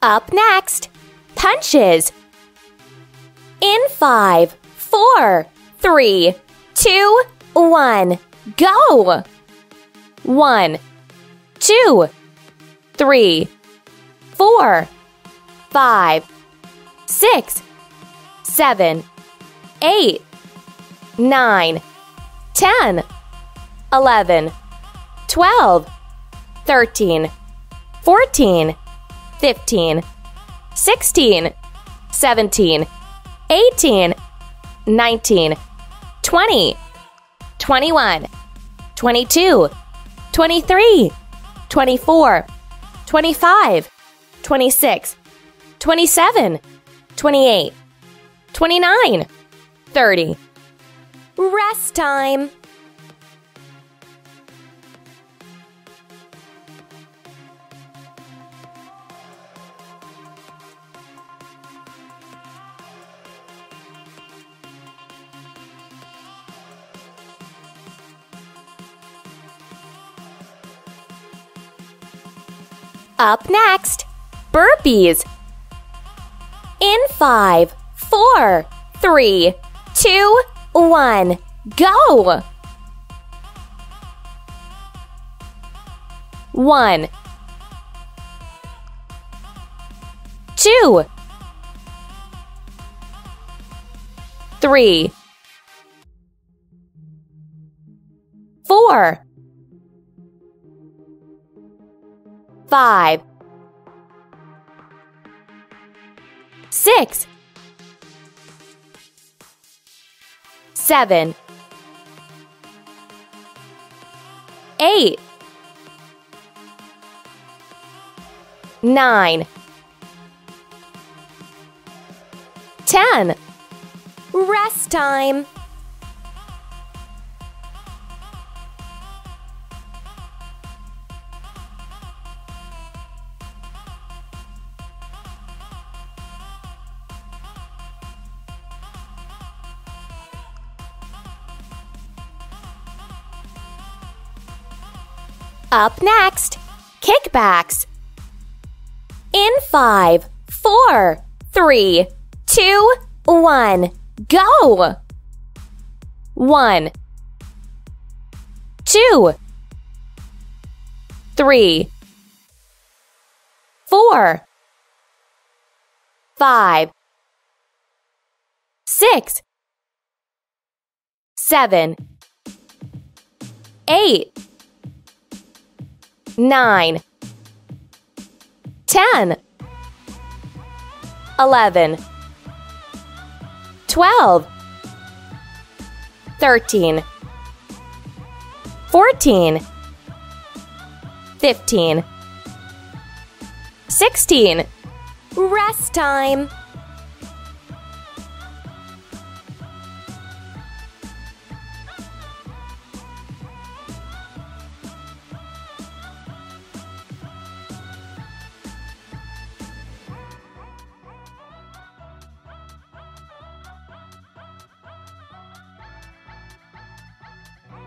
Up next, punches. In 5, 4, 3, 2, 1, go! 1, 2, 3, 4, 5, 6, 7, 8, 9, 10, 11, 12, 13, 14, 15, 16, 17, 18, 19, 20, 21, 22, 23, 24, 25, 26, 27, 28, 29, 30. Rest time. Up next, burpees. In 5, 4, 3, 2, 1, go! 1, 2, 3, 4, 5, 6, 7, 8, 9, 10. Rest time. Up next, kickbacks. In 5, 4, 3, 2, 1, go! 1, 2, 3, 4, 5, 6, 7, 8, 9, 10, 11, 12, 13, 14, 15, 16. Rest time.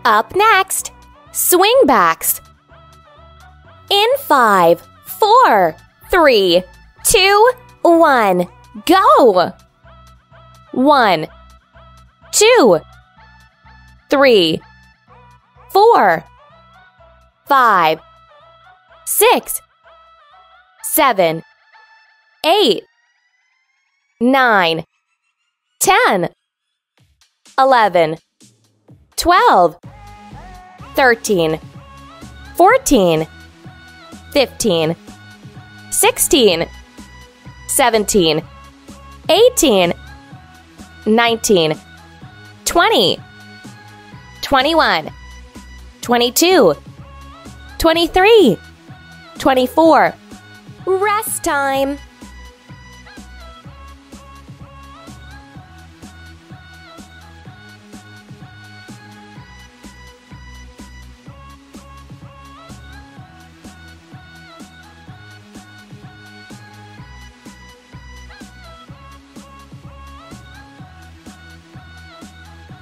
Up next, swingbacks. In 5, 4, 3, 2, 1, go! 1, 2, 3, 4, 5, 6, 7, 8, 9, 10, 11, 12, 13, 14, 15, 16, 17, 18, 19, 20, 21, 22, 23, 24. Rest time.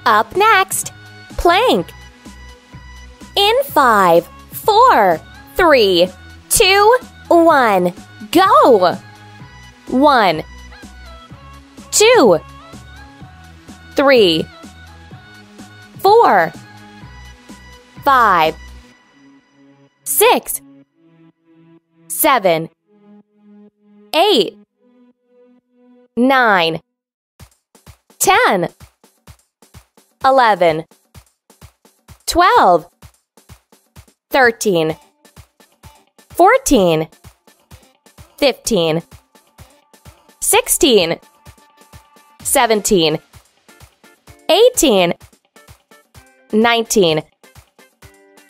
Up next, plank. In 5, 4, 3, 2, 1, go! 1 2 3 4 5 6 7 8 9 10 11 12 13 14 15 16 17 18 19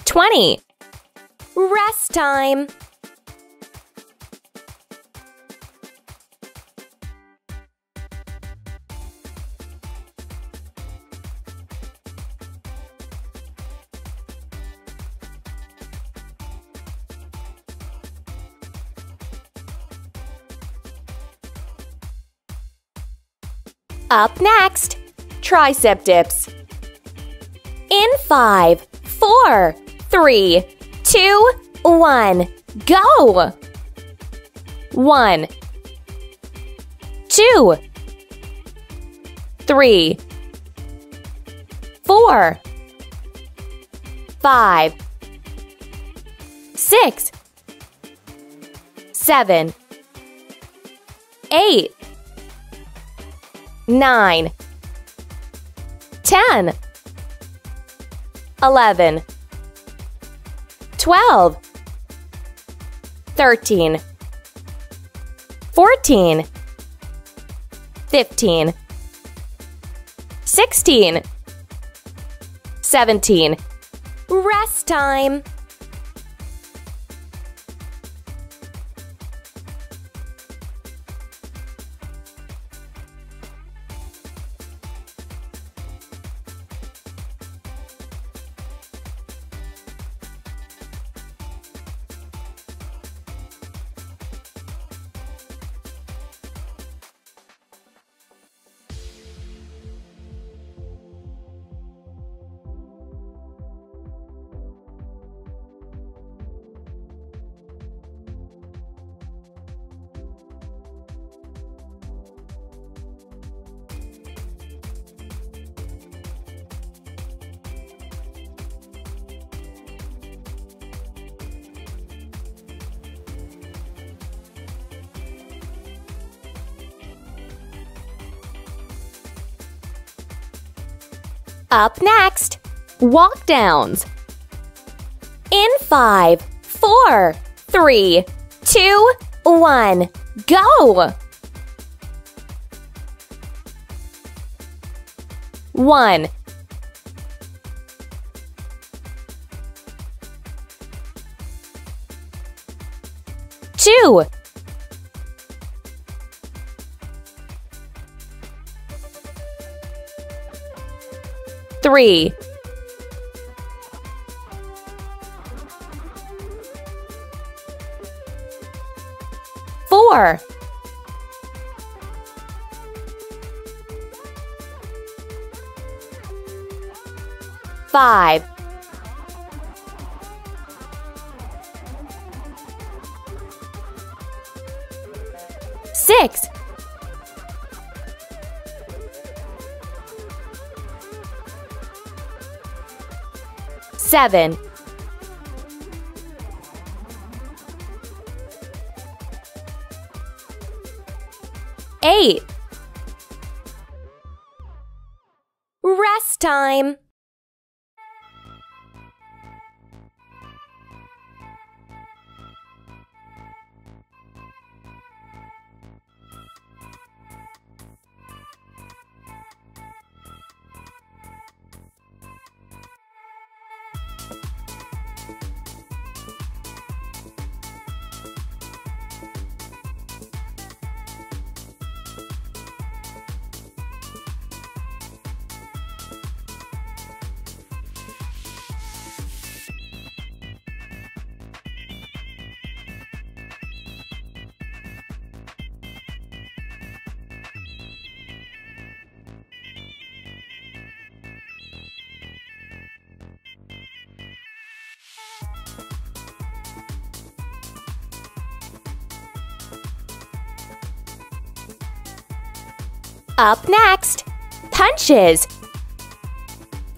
20 Rest time. Up next, tricep dips. In 5, 4, 3, 2, 1, go! 1 2 3 4 5 6 7 8 9 10 11 12 13 14 15 16 17 Rest time. Up next, walk downs. In 5, 4, 3, 2, 1, go! 1 2 3 4 5 6 7 8 Rest time. Up next, punches.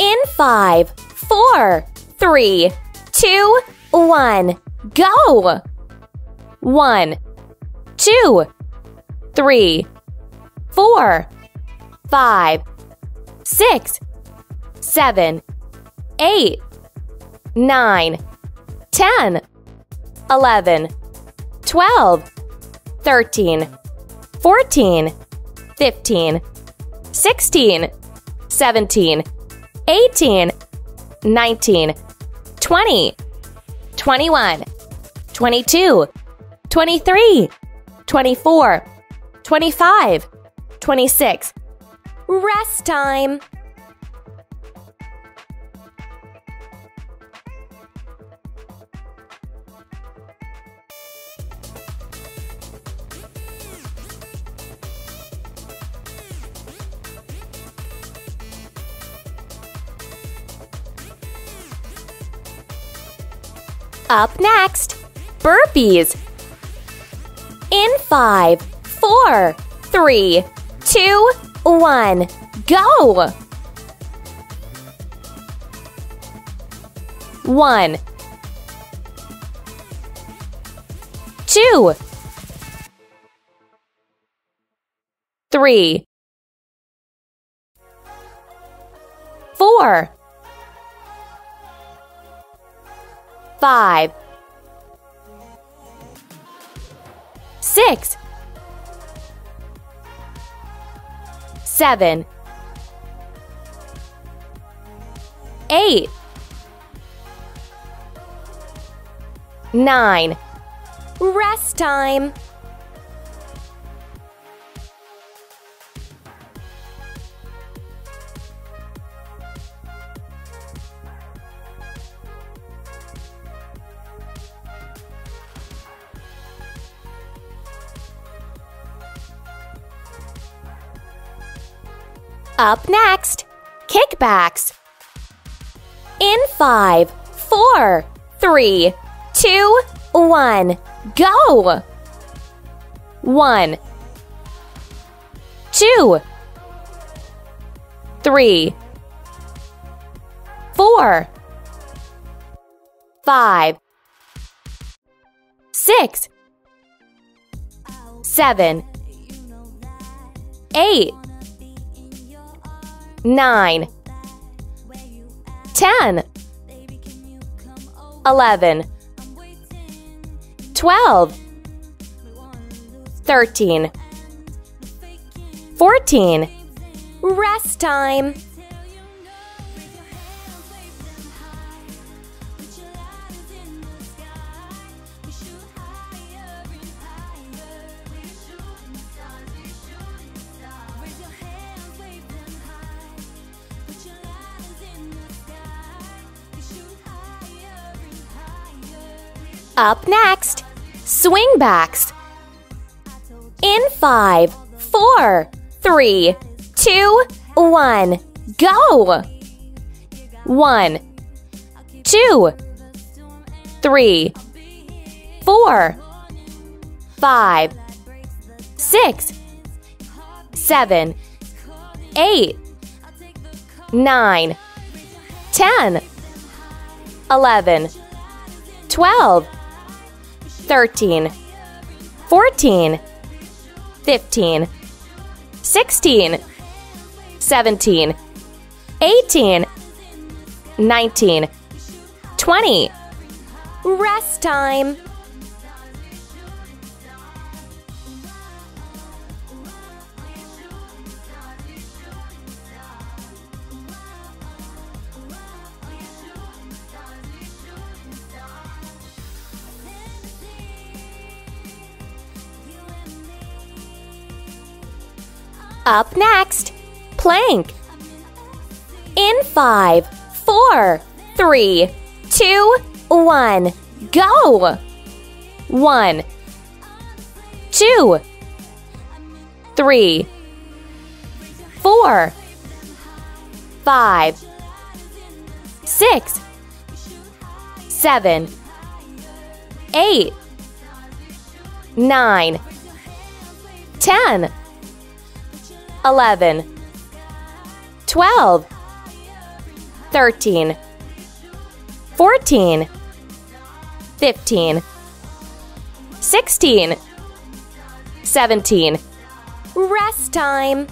In 5, 4, 3, 2, 1, go! 1, 2, 3, 4, 5, 6, 7, 8, 9, 10, 11, 12, 13, 14, 15, 16, 17, 18, 19, 20, 21, 22, 23, 24, 25, 26. Rest time. Up next, burpees. In 5, 4, 3, 2, 1, go! 1, 2, 3, 4, 5, 6, 7, 8, 9. Rest time. Up next, kickbacks. In 5, 4, 3, 2, 1, go! 1, 2, 3, 4, 5, 6, 7, 8, 9, 10, 11, 12, 13, 14. Rest time. Up next, swing backs. In 5, 4, 3, 2, 1, go! 1, 2, 3, 4, 5, 6, 7, 8, 9, 10, 11, 12, 13, 14, 15, 16, 17, 18, 19, 20. Rest time. Up next, plank. In 5, 4, 3, 2, 1, go! 1, 2, 3, 4, 5, 6, 7, 8, 9, 10. 11 12 13 14 15 16 17 Rest time!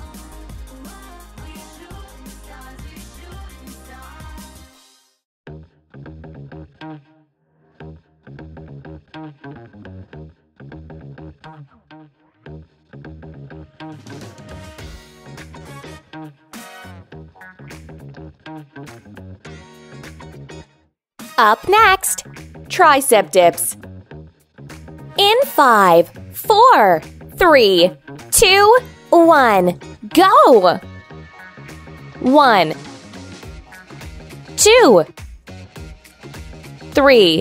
Up next, tricep dips. In 5, 4, 3, 2, 1, go! 1, 2, 3,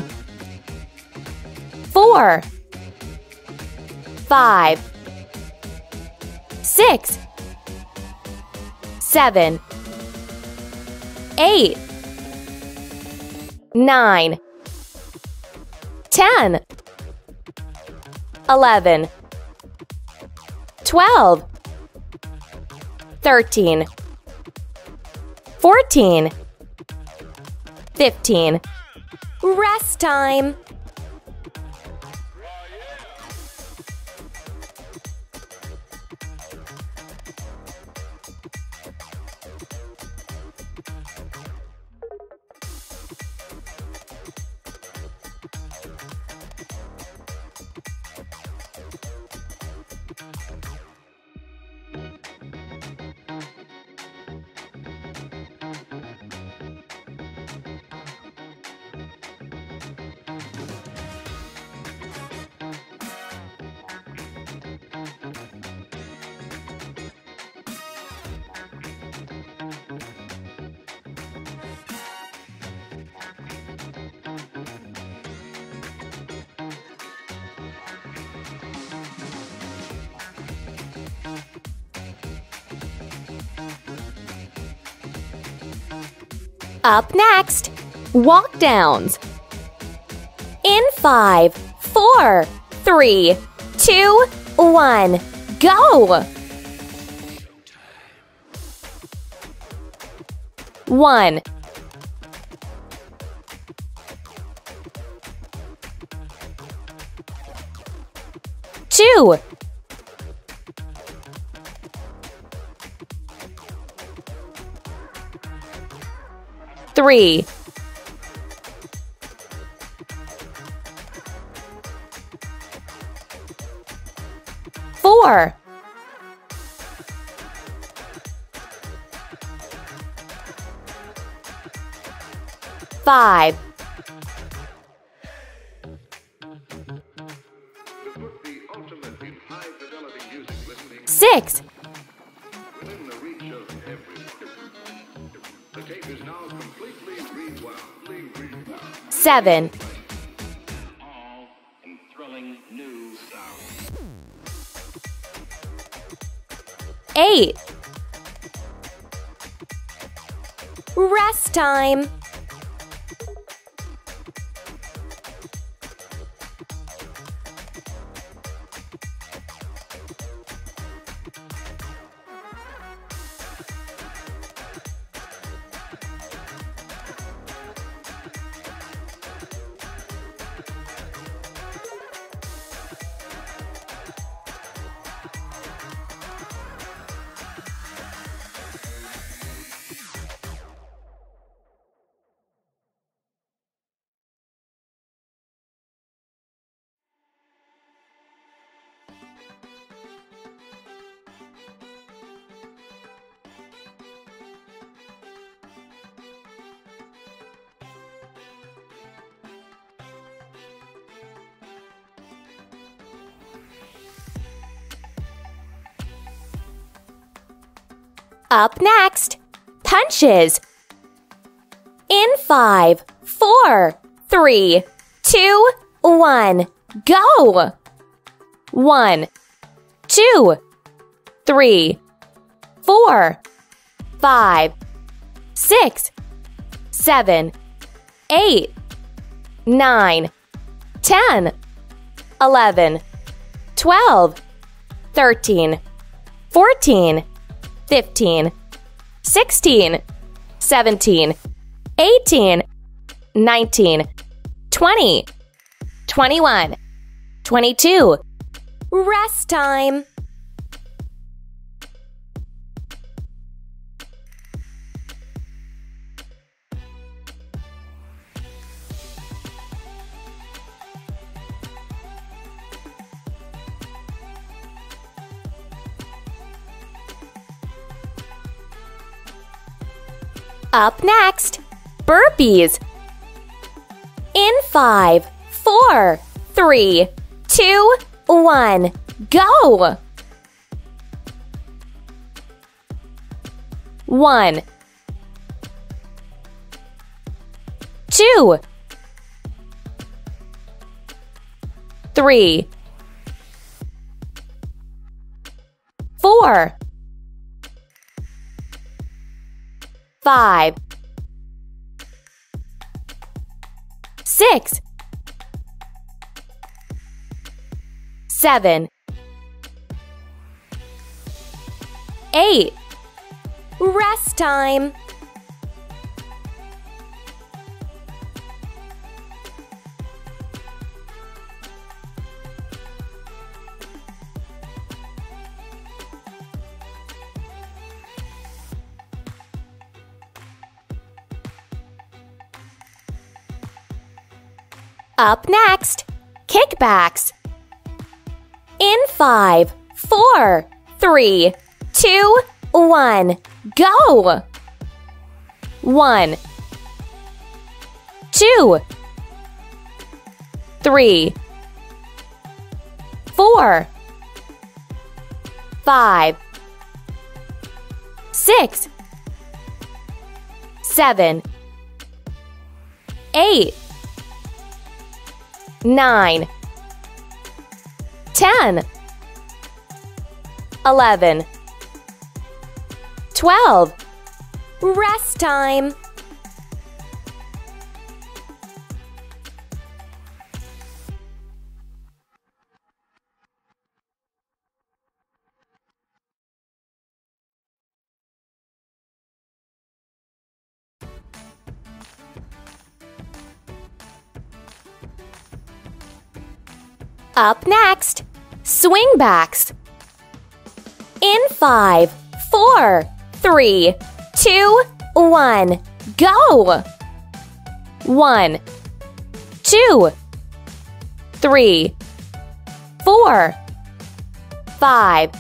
4, 5, 6, 7, 8, 9 10 11 12 13 14 15 Rest time! Up next, walk downs. In 5, 4, 3, 2, 1, go! 1 2 3 4 5 6 7 8 Rest time! Up next, punches. In 5, 4, 3, 2, 1, go! 1, 2, 3, 4, 5, 6, 7, 8, 9, 10, 11, 12, 13, 14, 15, 16, 17, 18, 19, 20, 21, 22. Rest time. Up next, burpees. In 5, 4, 3, 2, 1, go! 1, 2, 3, 4, 5, 6, 7, 8. Rest time. Up next, kickbacks. In 5, 4, 3, 2, 1, go! 1, 2, 3, 4, 5, 6, 7, 8, 9, 10, 11, 12. Rest time. Up next, swing backs. In 5, 4, 3, 2, 1, go! 1, 2, 3, 4, 5,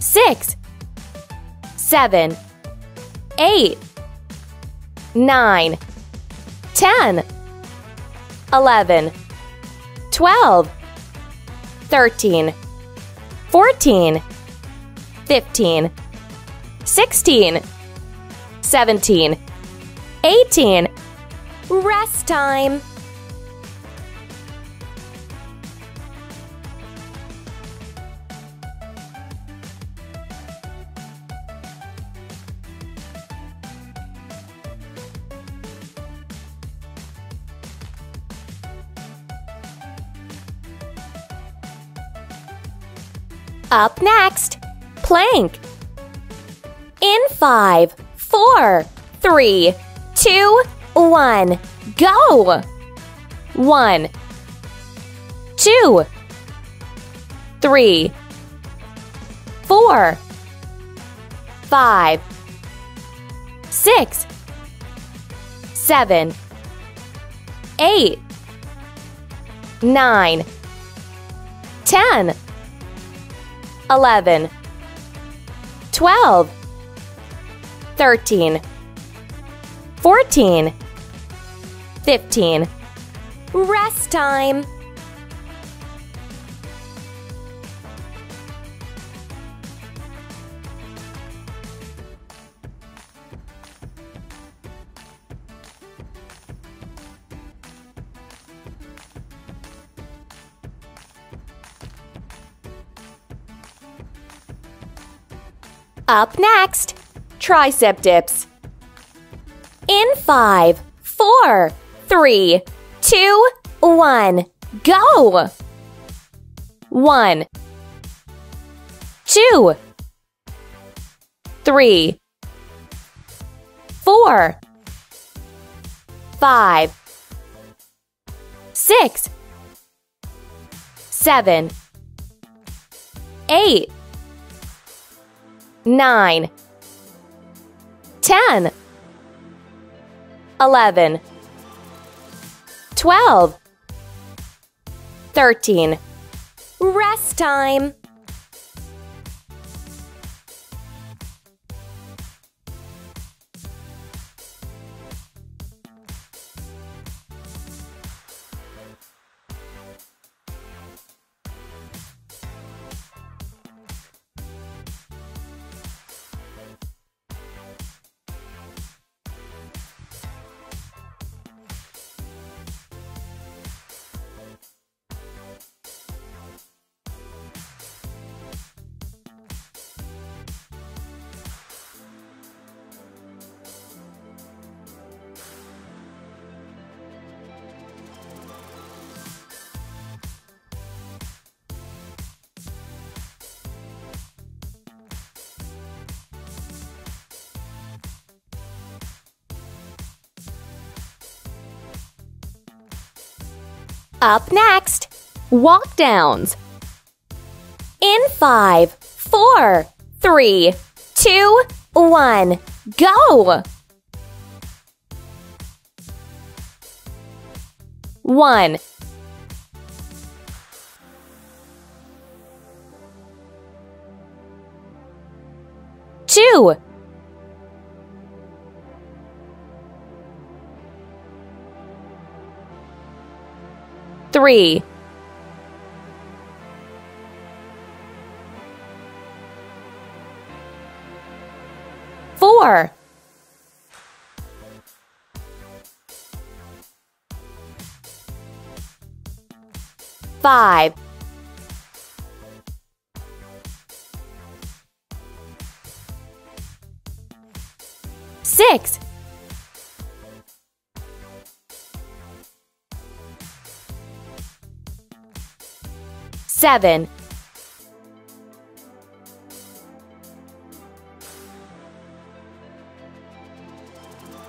6, 7, 8, 9, 10, 11, 12, 13, 14, 15, 16, 17, 18. Rest time. Up next, plank. In 5, 4, 3, 2, 1, go! 1, 2, 3, 4, 5, 6, 7, 8, 9, 10. 11, 12, 13, 14, 15. Rest time. Up next, tricep dips. In 5, 4, 3, 2, 1, go! 1, 2, 3, 4, 5, 6, 7, 8, 9, 10, 11, 12, 13. Rest time. Up next, walk downs. In 5, 4, 3, 2, 1, go! 1. 2. 3, 4, 5, 6. 7,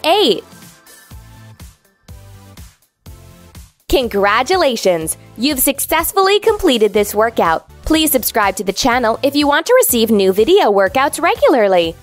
8. Congratulations! You've successfully completed this workout. Please subscribe to the channel if you want to receive new video workouts regularly.